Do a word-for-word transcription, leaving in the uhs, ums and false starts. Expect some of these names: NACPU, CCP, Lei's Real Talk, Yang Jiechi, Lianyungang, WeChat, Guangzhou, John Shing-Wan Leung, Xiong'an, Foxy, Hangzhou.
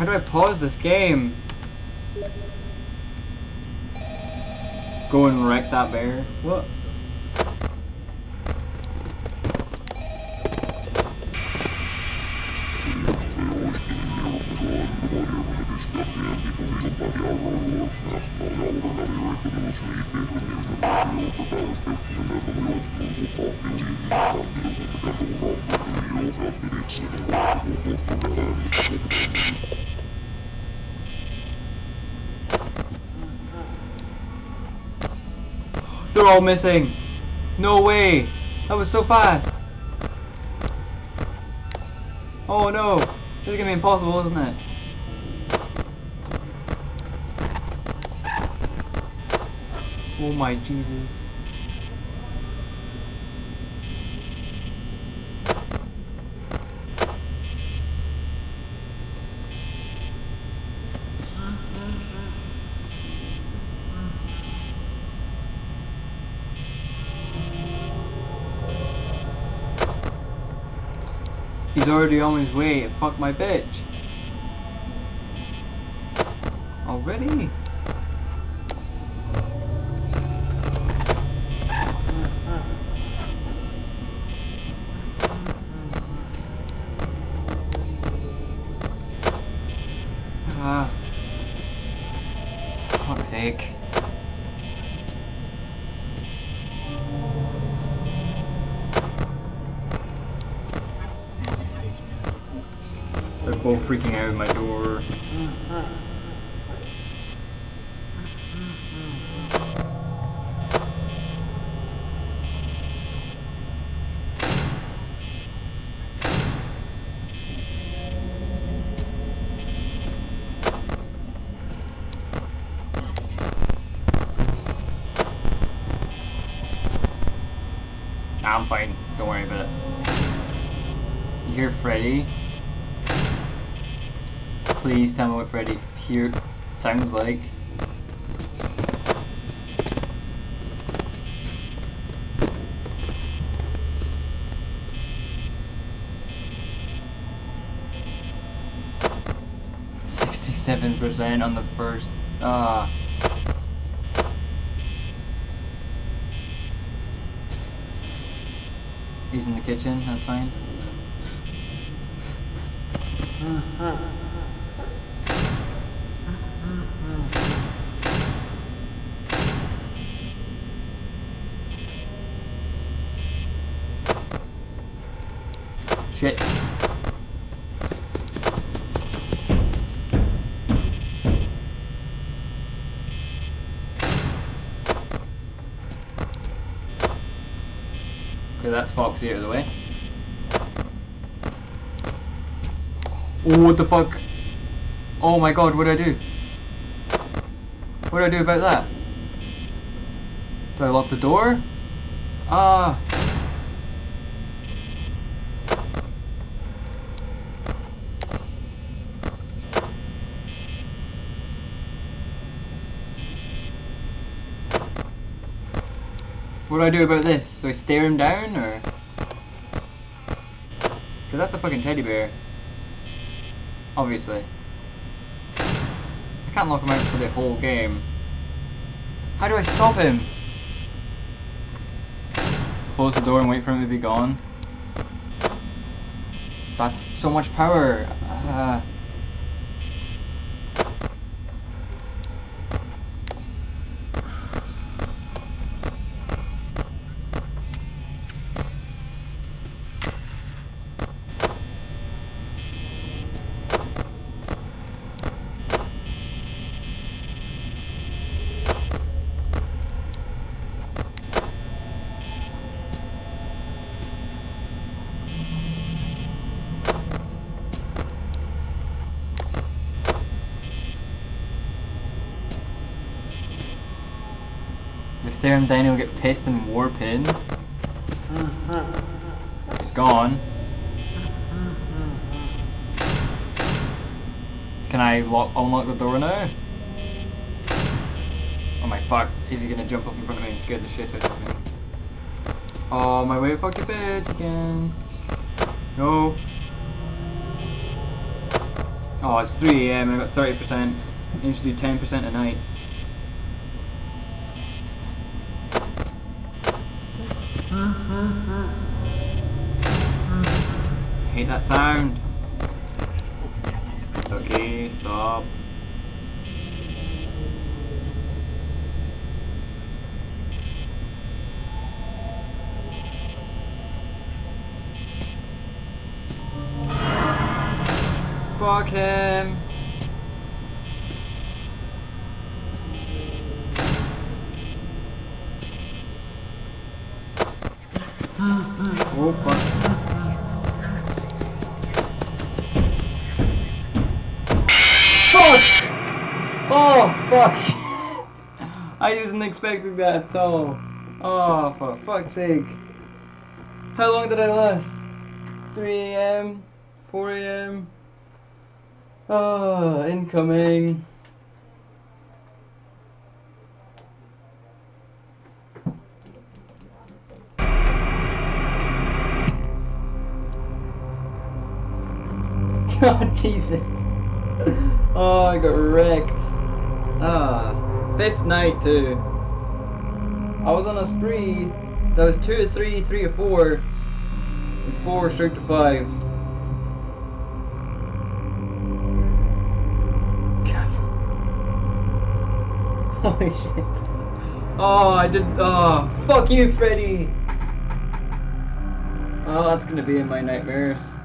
Why do I pause this game? Go and wreck that bear. What? They're all missing. No way. That was so fast. Oh no. This is gonna be impossible, isn't it? Oh my Jesus. He's already on his way. Fuck my bitch. Already? Ah. For fuck's sake. They're both freaking out of my door. I'm fine, don't worry about it. You hear Freddy? Please tell me what Freddy here sounds like. sixty-seven percent on the first. Uh, He's in the kitchen, that's fine. Shit. Okay, that's Foxy out of the way. Oh, what the fuck? Oh my god, what do I do? What do I do about that? Do I lock the door? Ah. What do I do about this? Do I stare him down or? Because that's the fucking teddy bear. Obviously. I can't lock him out for the whole game. How do I stop him? Close the door and wait for him to be gone. That's so much power. Uh... Stare him down, he'll get pissed and warp in. He's gone. Can I lock, unlock the door now? Oh my fuck, is he gonna jump up in front of me and scare the shit out of me? Oh my way, fuck your bitch again. No. Oh, it's three A M, I got thirty percent. I need to do ten percent a night. I hate that sound. It's okay, stop. Fuck him! Oh fuck. Fuck! Oh fuck! I wasn't expecting that at all. Oh for fuck's sake. How long did I last? three A M? four A M? Oh, incoming. God, Jesus. Oh, I got wrecked. Ah, fifth night too. I was on a spree. That was two to three, three to four, and four straight to five. Holy shit. Oh, I did. Oh, fuck you, Freddy. Oh, that's gonna be in my nightmares.